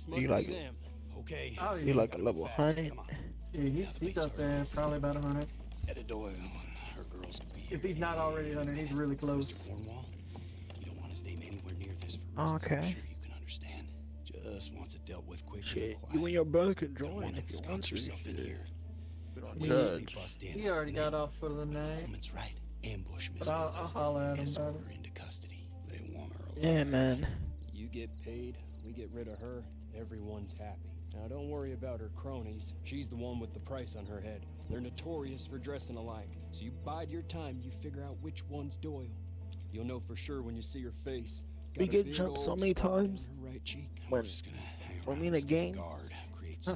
This must be them. Okay. Oh, yeah. He like a level 100. Yeah, he's up there, probably about 100. If he's not already 100, he's really close. Mr. Cornwall, you don't want his name anywhere near this for us. Okay. I'm sure you can understand. Just wants it dealt with quick and quiet. You and your brother could join if you want to. He already got off for the night. Right. Ambush Mr. I'll holler at him about it. Into custody. They want her alive. Yeah, man. You get paid, we get rid of her, everyone's happy. Now don't worry about her cronies. She's the one with the price on her head. They're notorious for dressing alike. So you bide your time, you figure out which one's Doyle. You'll know for sure when you see her face. Got we get jumped so many times right cheek. When I mean a game guard,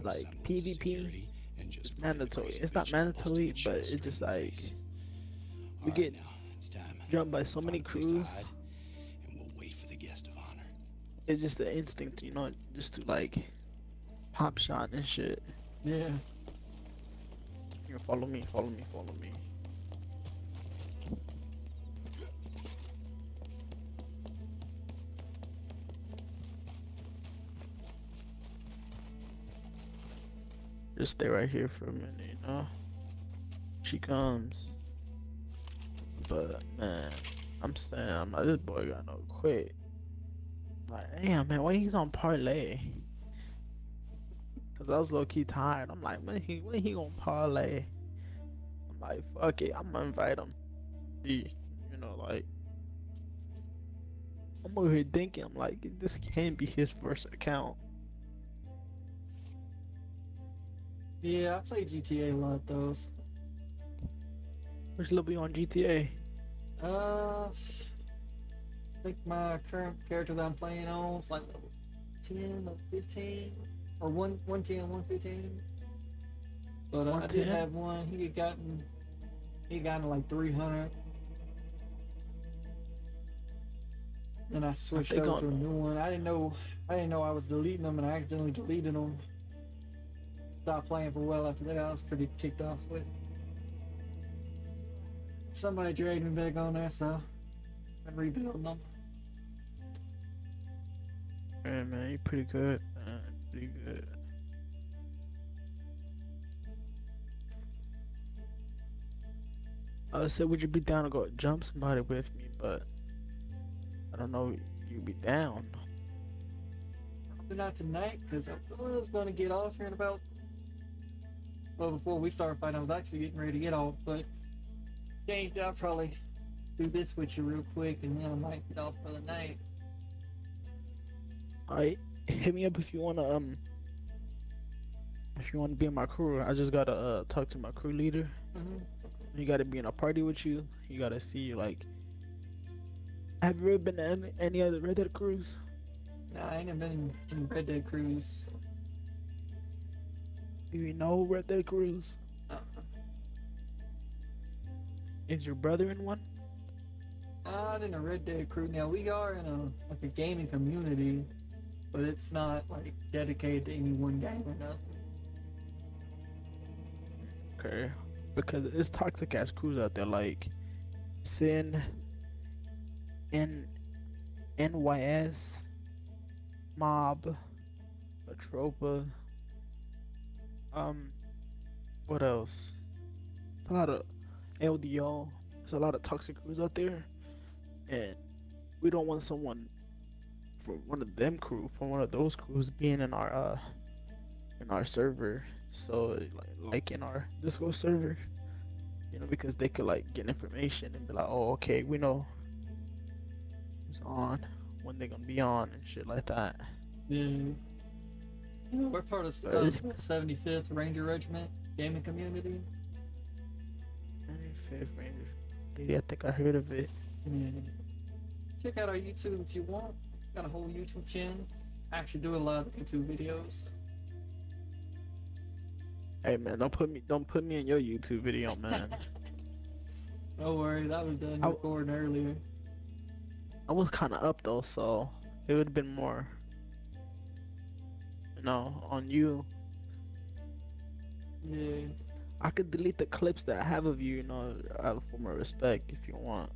like PvP and just mandatory. It's not mandatory, but it's just like we get jumped by so many crews. It's just the instinct, you know, just to like pop shot and shit. Yeah. Here, follow me, follow me, follow me. Just stay right here for a minute, you know? She comes. But man, I'm saying, I'm like, this boy got no quit. Like, damn, man, why he's on parlay? Cause I was low key tired. I'm like, when he gonna parlay? I'm like, fuck it, I'm gonna invite him. You know, like, I'm over here thinking, I'm like, this can't be his first account. Yeah, I play GTA a lot though. Which level you on GTA? I think my current character that I'm playing on is like 10 or 15 or 110, 115. But 110? I did have one. He had gotten like 300. And I switched over to a new one. I didn't know I was deleting them, and I accidentally deleted them. Stopped playing for a while after that. I was pretty ticked off with it. Somebody dragged me back on there, so I'm rebuilding them. Yeah, man, you're pretty good. Pretty good. I said, would you be down to go jump somebody with me? But I don't know, you'd be down. Not tonight, because I was going to get off here in about. Well, before we started fighting, I was actually getting ready to get off, but changed out. Probably do this with you real quick, and then I might get off for the night. Alright, hit me up if you wanna be in my crew. I just gotta talk to my crew leader. Mm-hmm. He gotta be in a party with you. You gotta see, like, have you ever been to any other Red Dead crews? Nah, I ain't been in Red Dead crews. Do you know Red Dead crews? Uh-uh. Is your brother in one? Not in a Red Dead crew. Now we are in a gaming community, but it's not like dedicated to any one game or nothing. Okay, because it's toxic ass crews out there, like Sin, NYS, Mob, Atropa. What else? It's a lot of LDO. There's a lot of toxic crews out there. And we don't want someone from one of those crews being in our server, so like in our Discord server, you know, because they could like get information and be like, oh, okay, we know who's on, when they're gonna be on, and shit like that. Yeah, we're part of the 75th Ranger Regiment Gaming Community. 75th Ranger, yeah, I think I heard of it. Check out our YouTube if you want. Got a whole YouTube channel. I actually do a lot of YouTube videos. Hey man, don't put me in your YouTube video, man. No worries, I was done recording earlier. I was kinda up though, so it would've been more, you know, on you. Yeah. I could delete the clips that I have of you, you know, for my respect if you want.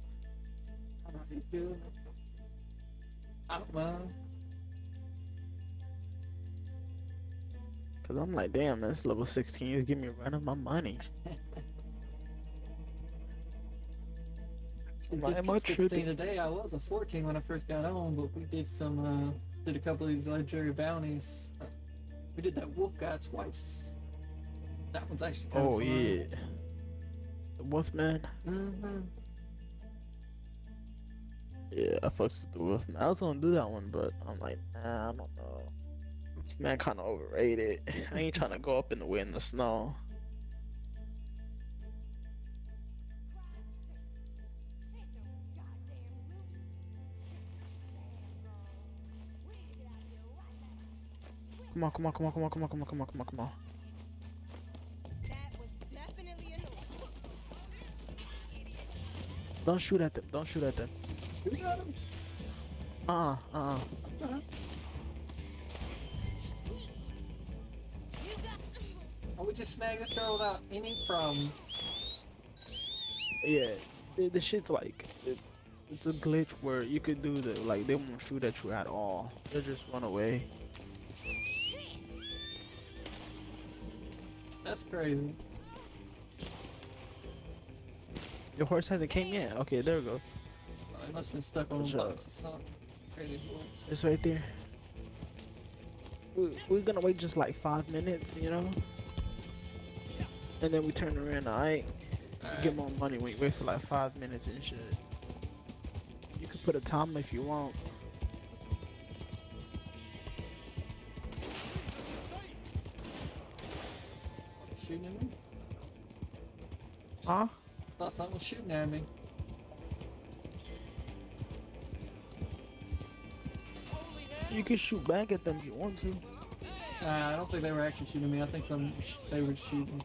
I don't mind. Cause I'm like, damn, that's level 16 is giving me a run of my money. Just took 16 today. I was a 14 when I first got on, but we did some, did a couple of these legendary bounties. We did that wolf guy twice. That one's actually kind of fun. Yeah, the Wolfman. Yeah, I fucked with the Wolfman. I was gonna do that one, but I'm like, nah, I don't know. This man kind of overrated. I ain't trying to go up in the wind, the snow. Come on, come on, come on, come on, come on, come on, come on, come on, come on. Don't shoot at them. Don't shoot at them. Shoot at them. I would just snag this girl without any problems. Yeah, the shit's like it's a glitch where you could do the like they won't shoot at you at all. They'll just run away. That's crazy. Your horse hasn't came yet. Okay, there we go. Oh, it must have been stuck on a box or something. Crazy horse. It's right there. We're gonna wait just like 5 minutes, you know? And then we turn around, alright? Right. Get more money when you wait for like 5 minutes and shit. You can put a timer if you want. Shooting at me? Huh? I thought something was shooting at me. You can shoot back at them if you want to. Nah, I don't think they were actually shooting me. I think they were shooting.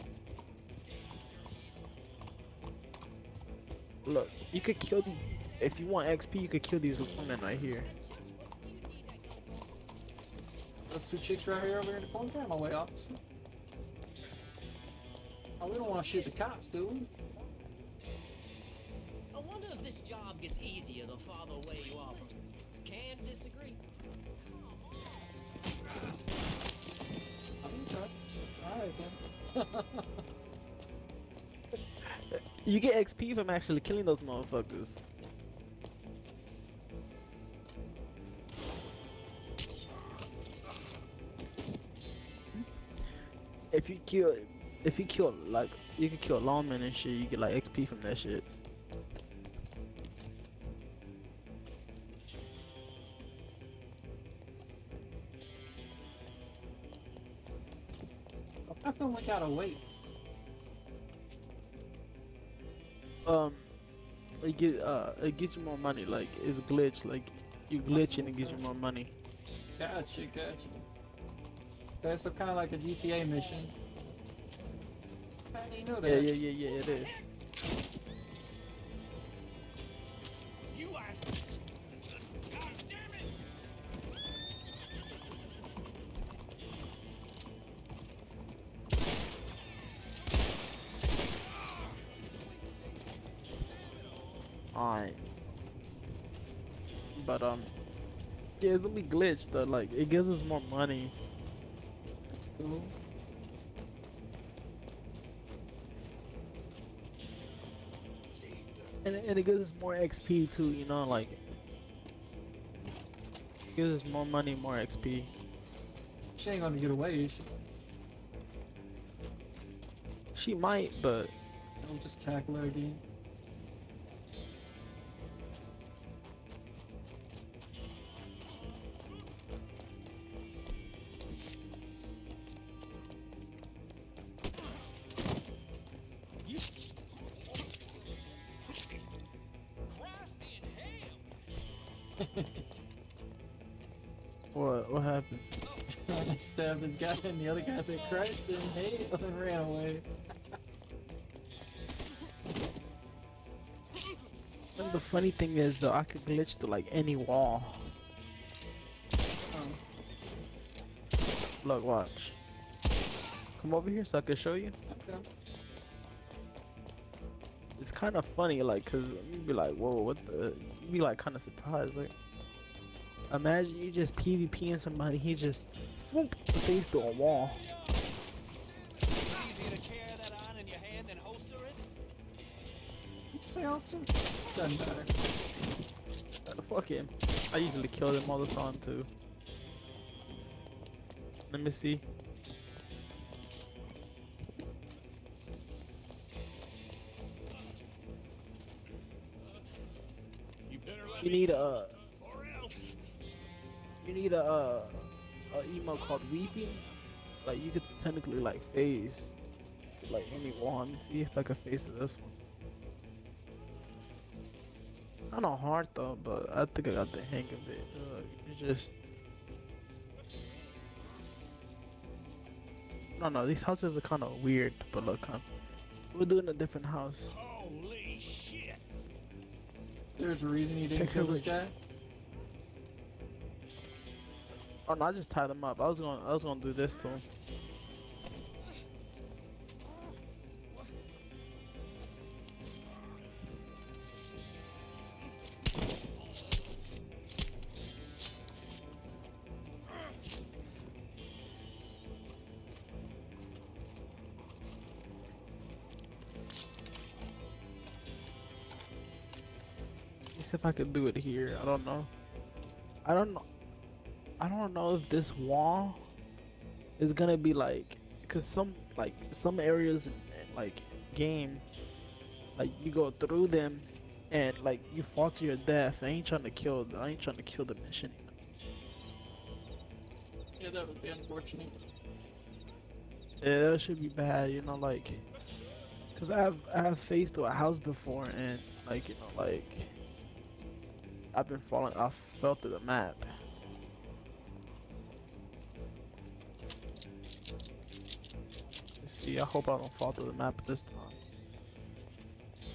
Look, you could kill them. If you want XP, you could kill these women right here. Those two chicks right here over here in the corner. Get out of my way, officer. Oh, we don't want to shoot the cops, do we? I wonder if this job gets easier the farther away you are from it. Can't disagree. Alright, then. You get XP from actually killing those motherfuckers. If you kill like you can kill lawmen and shit, you get like XP from that shit. How come we gotta wait? It gives you more money. Like it's glitch. Like you glitch and it gives you more money. Gotcha, gotcha. Okay, so kind of like a GTA mission. How do you know that? Yeah, it is. You are... God damn it! Alright. But, yeah, it's gonna be glitched, though. Like, it gives us more money. That's cool. And it gives us more XP too, you know, like it gives us more money, more XP. She ain't gonna get away, is she? She might, but I'll just tackle her again. What happened? I stabbed this guy and the other guy said Christ in hell and ran away. And the funny thing is though, I could glitch to like any wall. Oh. Look, watch. Come over here so I can show you. Okay. It's kind of funny, like, cause you'd be like, whoa, what the? You'd be like kind of surprised, like. Imagine you just PvPing somebody, he just face to a wall. easier to carry that on in your hand than holster it? Did you say officer? Doesn't matter. Fuck him. I usually kill them all the time too. Let me see. You need a emote called weeping. Like you could technically like phase like anyone. Let me see if I could phase this one. I don't know hard though, but I think I got the hang of it. It's just no, no. These houses are kind of weird, but look, huh? We're doing a different house. Holy shit! There's a reason you didn't kill this guy. Oh no, I just tied him up. I was gonna do this to him. If I could do it here, I don't know. I don't know if this wall is gonna be like, cause some areas in like game, like you go through them and like you fall to your death. I ain't trying to kill the mission. Yeah, that would be unfortunate. Yeah, that should be bad, you know, like, cause I have faced a house before and like, you know, like. I've been falling, I fell through the map. Let's see, I hope I don't fall through the map this time.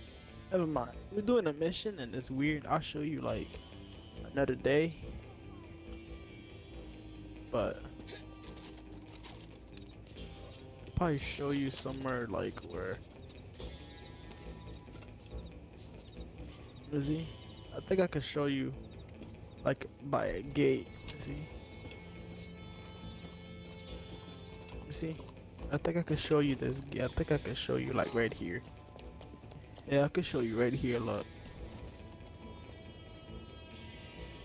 Never mind. We're doing a mission and it's weird. I'll show you like another day. But I'll probably show you somewhere like where. Where is he? I think I can show you, like, by a gate. See? I think I can show you this. I think I can show you, like, right here. Yeah, I can show you right here, look.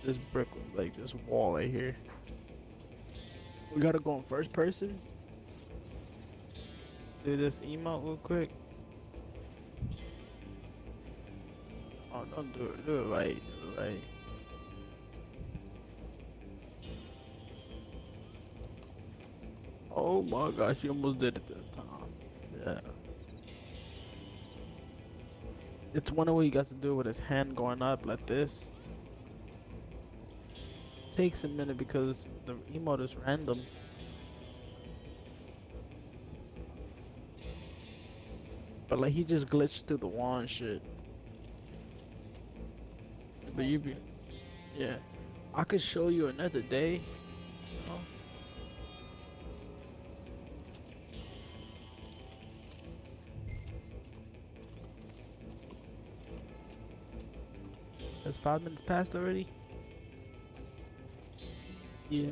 This brick, like, this wall right here. We gotta go in first person. Do this emote real quick. Oh, don't do it right, right. Oh my gosh, you almost did it that time. Yeah. It's one of what you got to do with his hand going up like this. Takes a minute because the emote is random. But like he just glitched through the wall and shit. But you be, yeah. I could show you another day. You know? That's 5 minutes past already. Yeah.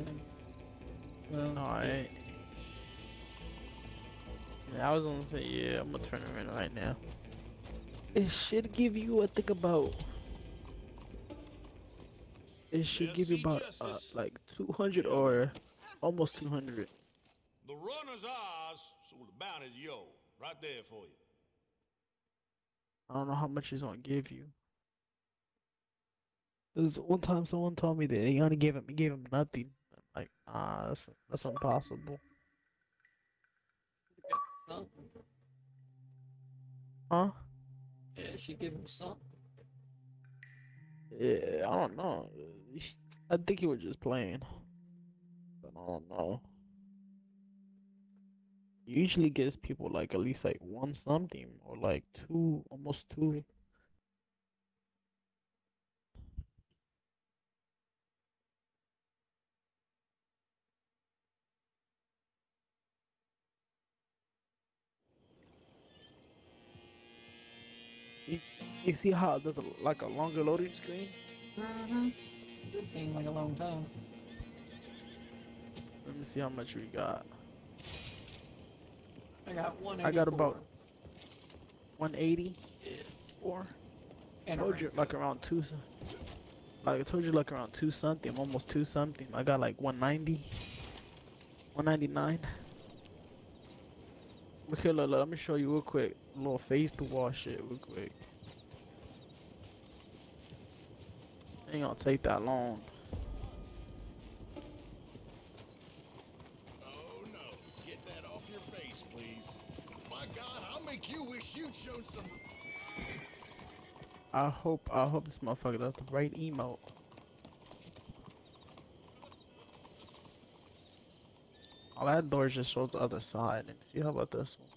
Well. All right. Yeah, I was gonna say yeah. I'm gonna turn around right now. It should give you, I think, about. It should give you about like 200 or almost 200. The runner's ours, so the bounty's yours. Right there for you. I don't know how much he's gonna give you. There's one time someone told me that he only gave him nothing. I'm like, ah, that's impossible. Huh? Yeah, she gave him something. Yeah, I don't know. I think he was just playing. But I don't know. He usually gives people like at least like one something or like two, almost two. You see how there's a, like a longer loading screen? Mm-hmm. It seemed like a long time. Let me see how much we got. I I got 184. I got about 184. And I told you like around 2. Like I told you like around 2 something, almost 2 something. I got like 190. 199. Okay, look, let me show you real quick. A little face to wall shit real quick. Ain't gonna take that long. Oh no, get that off your face, please. My God, I'll make you wish you'd shown some. I hope this motherfucker does the right emote. Oh, that door just shows the other side. Let me see, how about this one?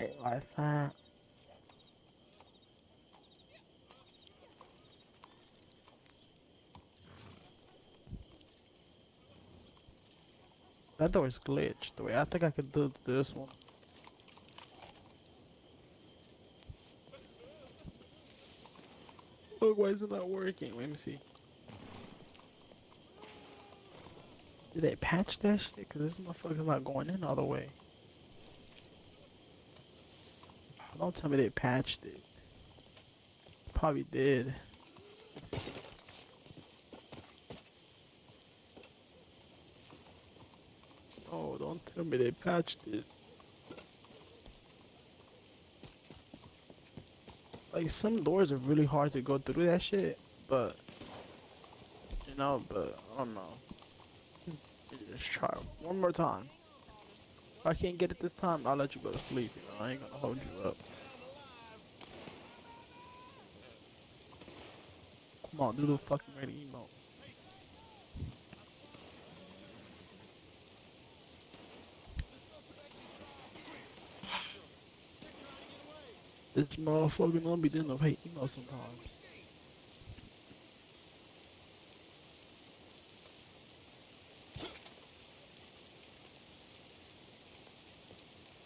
Right, like that. That door is glitched. The way I think I could do this one. Look, why is it not working? Let me see. Did they patch that shit? Cause this motherfucker's not going in all the way. Don't tell me they patched it. Probably did. Oh, don't tell me they patched it. Like, some doors are really hard to go through that shit, but, you know, but, I don't know. Just try one more time. If I can't get it this time, I'll let you go to sleep, you know, I ain't gonna hold you up. Come on, do the fucking ready emote. This motherfucker don't be doing no hate emote sometimes.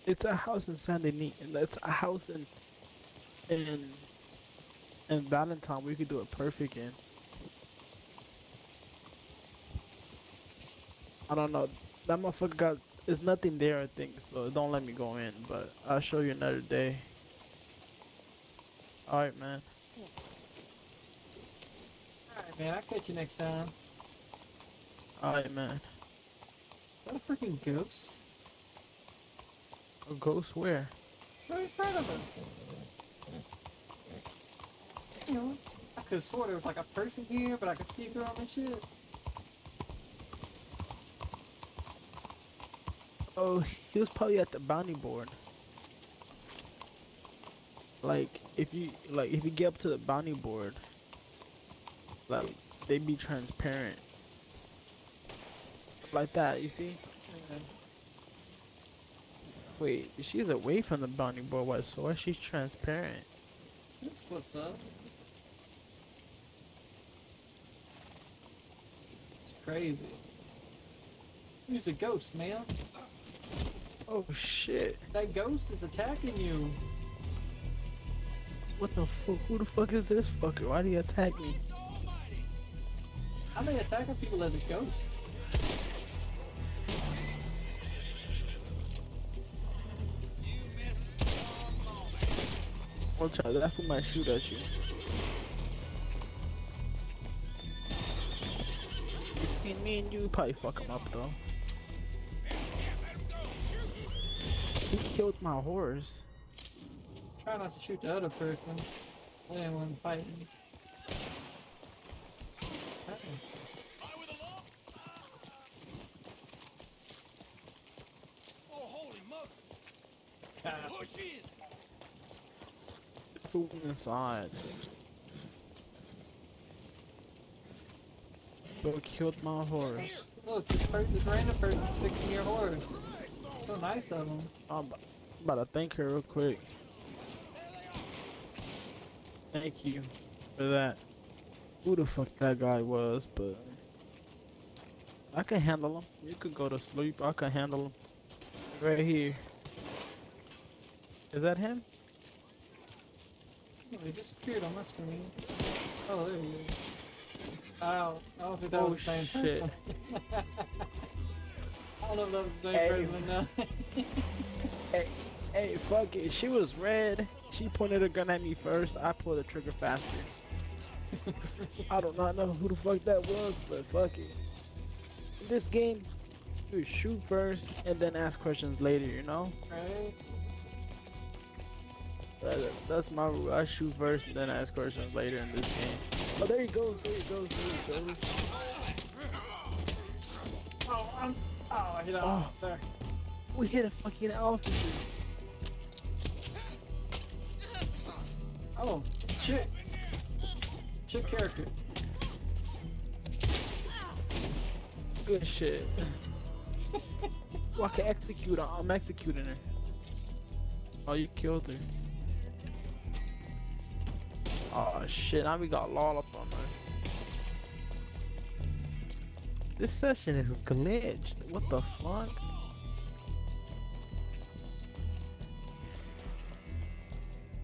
It's a house in San Denis, and that's a house in Valentine. We could do it perfect in. I don't know. That motherfucker got. There's nothing there, I think. So don't let me go in. But I'll show you another day. All right, man. All right, man. I'll catch you next time. All right, man. Is that a freaking ghost? A ghost where? Right in front of us. You know, I could have swore there was like a person here, but I could see through all this shit. Oh, he was probably at the bounty board. Like, if you get up to the bounty board, like, they be transparent. Like that, you see? Yeah. Wait, she's away from the bounty board, what, so why she's transparent? That's what's up. It's crazy. Who's a ghost, man? Oh shit. That ghost is attacking you. What the fuck? Who the fuck is this fucker? Why did he attack me? How they attacking people as a ghost? Watch out, that fool might shoot at you. Between me and you, probably fuck him up though. He killed my horse. Try not to shoot the other person. I didn't want to fight me. Oh, holy mother! Push in! Inside, so killed my horse. Look, this random person's fixing your horse. So nice of him. I'm about to thank her real quick. Thank you for that. Who the fuck that guy was, but I can handle him. You could go to sleep. I can handle him. Right here. Is that him? They disappeared on my screen. Oh, there he is. Ow, I don't think that was the same person. I don't know if that was the same person now. Hey, hey, fuck it. She was red. She pointed a gun at me first. I pulled the trigger faster. I do not know who the fuck that was, but fuck it. In this game, you shoot first and then ask questions later, you know? Right. That's my rule. I shoot first and then ask questions later in this game. Oh, there he goes. There he goes. There he goes. Oh, I hit an officer. We hit a fucking officer. Oh, shit. Shit character. Good shit. Oh, I can execute her. I'm executing her. Oh, you killed her. Oh shit, now we got LOL up on us. This session is glitched. What the fuck?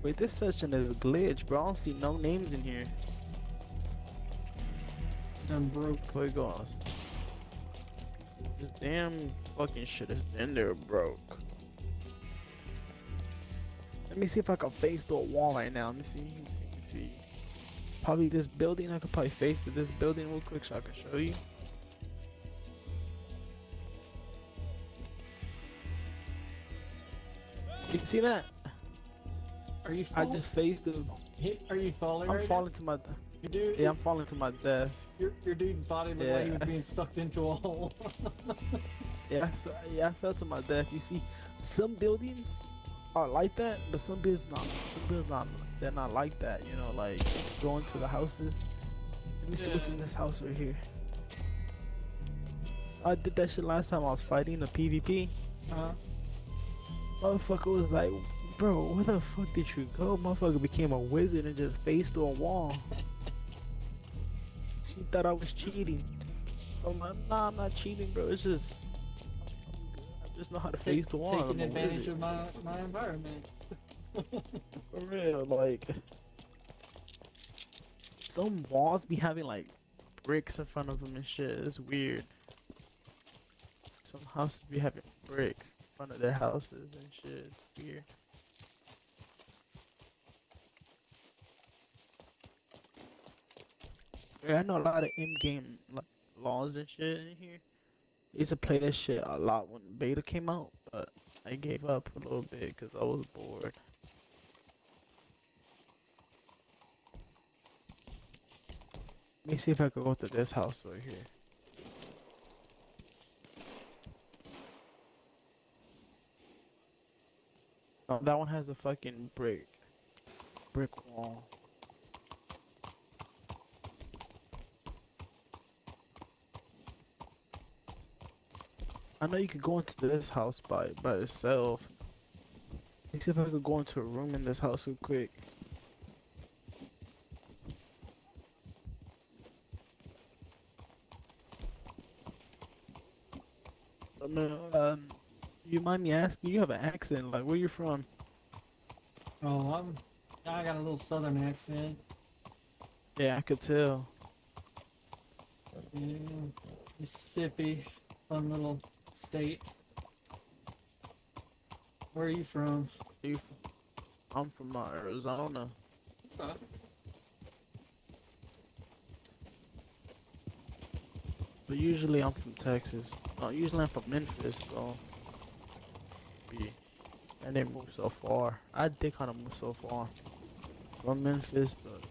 Wait, this session is glitched, bro. I don't see no names in here. Damn bro, Koigos. This damn fucking shit is in there, broke. Let me see if I can face the wall right now. Let me see. Probably this building. I could probably face to this building real quick so I can show you. You can see that? Are you falling? I just faced the. Are you falling? I'm right falling now? To my. You do? Yeah, I'm falling to my death. Your dude's body looked like he was being sucked into a hole. Yeah, I fell to my death. You see, some buildings are like that, but some buildings not. Some buildings not. They're not like that, you know, like going to the houses. Let me see what's in this house right here. I did that shit last time I was fighting the PvP. Motherfucker was like, bro, where the fuck did you go? Motherfucker became a wizard and just faced through a wall. She thought I was cheating. I'm like, nah, I'm not cheating, bro. It's just, I just know how to face the wall. Taking advantage of my environment. For real, like some walls be having like bricks in front of them and shit. It's weird. Some houses be having bricks in front of their houses and shit. It's weird. Yeah, I know a lot of in-game like laws and shit in here. I used to play that shit a lot when beta came out, but I gave up for a little bit because I was bored. Let me see if I can go to this house right here. Oh, that one has a fucking brick wall. I know you could go into this house by itself. Let me see if I could go into a room in this house real quick. You mind me asking? You have an accent. Like, where you from? Oh, I got a little southern accent. Yeah, I could tell. Yeah, Mississippi, fun little state. Where are you from? I'm from Arizona. Huh? But usually I'm from Texas. No, usually I'm from Memphis, so I didn't move so far. I did kind of move so far from Memphis, but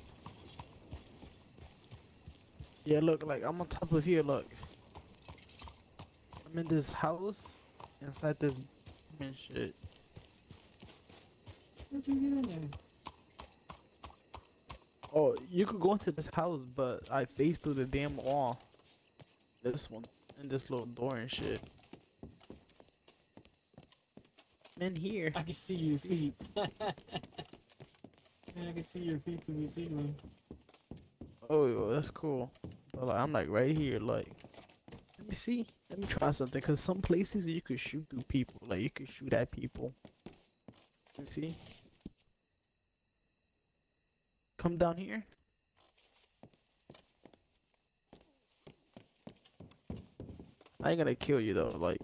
yeah, look, like I'm on top of here. Look, I'm in this house inside this and shit. What you get in there? Oh, you could go into this house, but I faced through the damn wall. This one. And this little door and shit. I'm in here. I can see your feet. Man, I can see your feet through the ceiling. Oh, that's cool. But like, I'm like right here. Like, let me see. Let me try something. Cause some places you could shoot through people. Like you could shoot at people. You see? Come down here. I ain't gonna kill you though, like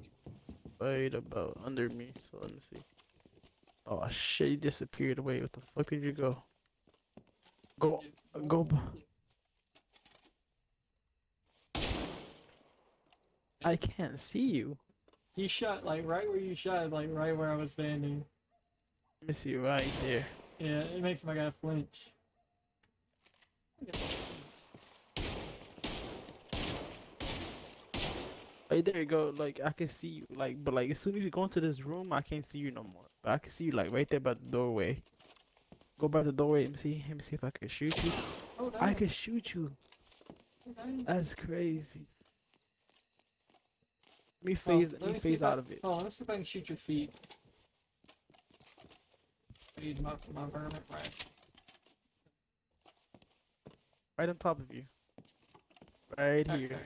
right about under me, so let me see. Oh shit, you disappeared away. What the fuck did you go? Go. I can't see you. You shot like right where you shot, like right where I was standing. Let me see you right there. Yeah, it makes my guy flinch. Like there you go, like I can see you, like but like as soon as you go into this room, I can't see you no more. But I can see you like right there by the doorway. Go by the doorway and see him. See if I can shoot you. Oh, I can shoot you. Oh, that's crazy. Let me phase, oh, let me phase out of it. Oh, let's see if I can shoot your feet. I need my vermin right on top of you. Right okay. Here.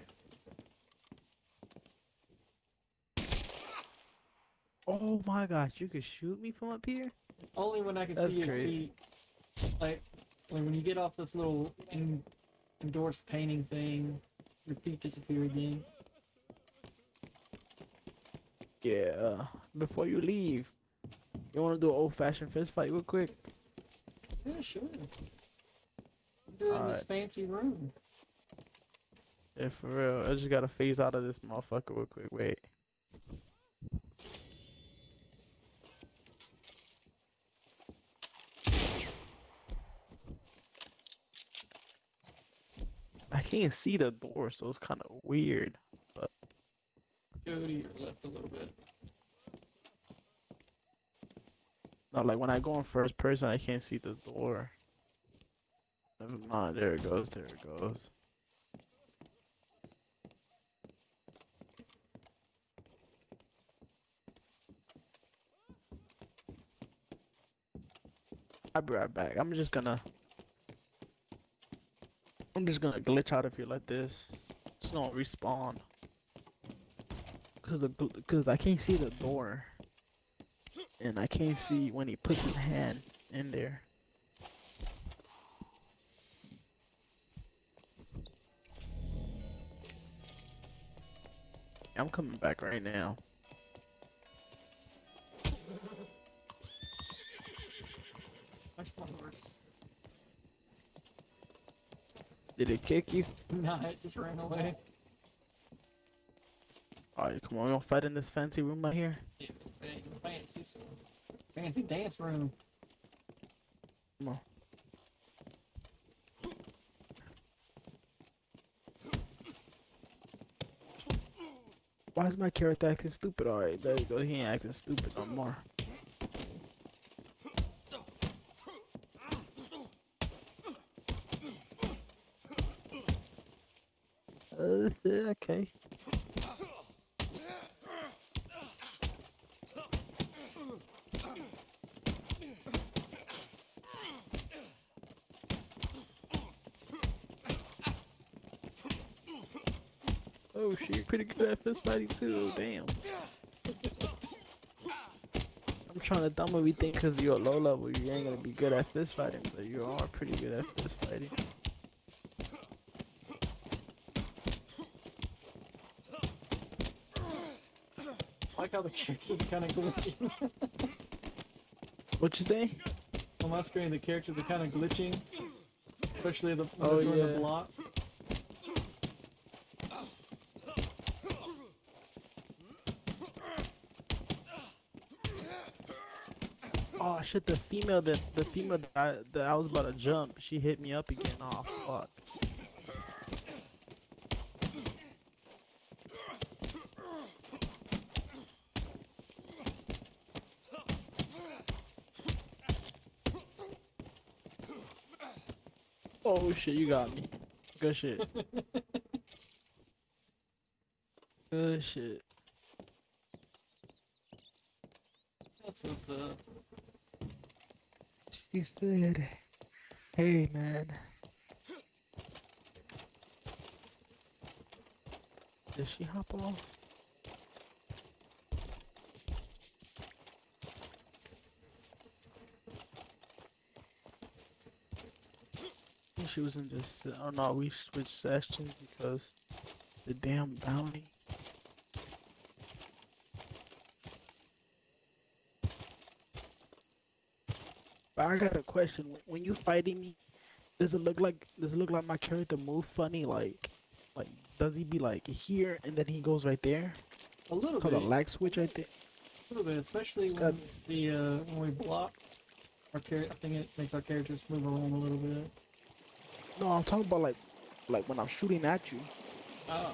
Oh my gosh, you can shoot me from up here? Only when I can see your feet. Like when you get off this little endorsed painting thing, your feet disappear again. Yeah, before you leave, you want to do an old-fashioned fist fight real quick? Yeah, sure. Do it in this fancy room. Yeah, for real. I just gotta phase out of this motherfucker real quick. Wait. I can't see the door, so it's kind of weird. But go to your left a little bit. No, like when I go in first person, I can't see the door. Never mind. There it goes. There it goes. I'll be right back. I'm just gonna glitch out of here like this. Just don't respawn. Cause I can't see the door. And I can't see when he puts his hand in there. I'm coming back right now. Watch my horse. Did it kick you? Nah, it just ran away. Alright, come on, we gonna fight in this fancy room right here? Yeah, fancy dance room. Come on. Why is my character acting stupid? Alright, there you go, he ain't acting stupid no more. This is okay. Oh shit, pretty good at fist fighting too, damn. I'm trying to dumb everything because you're low level, you ain't gonna be good at fist fighting, but you are pretty good at fist fighting. I like how the characters are kind of glitching. What you say? On my screen, the characters are kind of glitching, especially the when they're doing the blocks. Oh shit! The female that I was about to jump, she hit me up again. Oh fuck. Oh shit, you got me. Good shit. Good shit. That's what's up. She's dead. Hey man. Did she hop off? She was in this. Oh no, we switched sessions because the damn bounty. But I got a question. When you fighting me, does it look like my character move funny? Like does he be like here and then he goes right there? A little bit. Called a lag switch, I think. A little bit, especially when we block. Our I think it makes our characters move around a little bit. No, I'm talking about like when I'm shooting at you. Oh.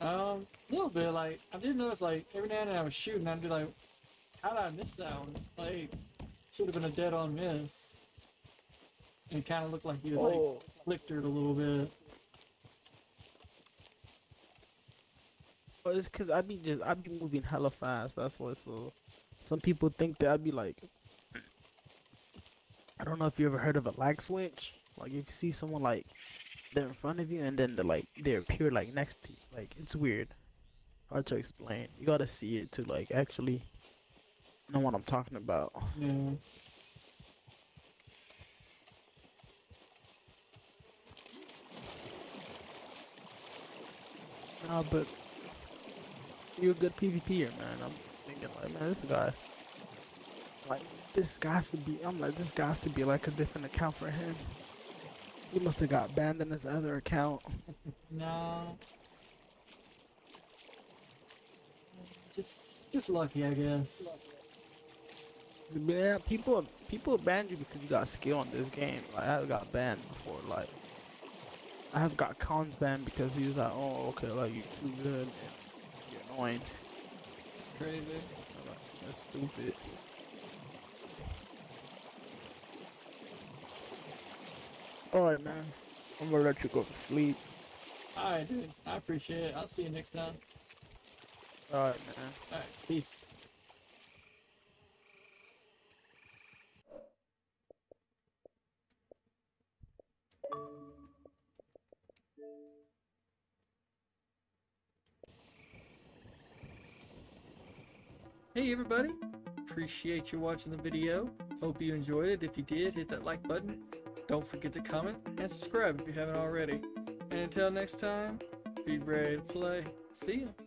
A little bit. Like I did notice, like every now and then I was shooting, I'd be like, how did I miss that one? Like, should have been a dead on miss. And it kind of looked like you like flickered a little bit. Well, it's cause I be moving hella fast. That's why. So some people think that I'd be like. I don't know if you ever heard of a lag switch. Like you see someone like they're in front of you and then they appear like next to you. Like it's weird. Hard to explain. You gotta see it to like actually know what I'm talking about. Yeah. Nah, but you're a good PvPer, man. I'm thinking like, man, this guy has to be like a different account for him. He must have got banned in his other account. No. Just lucky, I guess. Yeah, people banned you because you got skill in this game. Like, I got banned before. Like, I have got Cons banned because he was like, oh, okay, like you're too good, you're annoying. That's crazy. Like, that's stupid. Alright, man. I'm gonna let you go to sleep. Alright, dude. I appreciate it. I'll see you next time. Alright, man. Alright, peace. Hey, everybody. Appreciate you watching the video. Hope you enjoyed it. If you did, hit that like button. Don't forget to comment and subscribe if you haven't already. And until next time, be ready to play. See ya.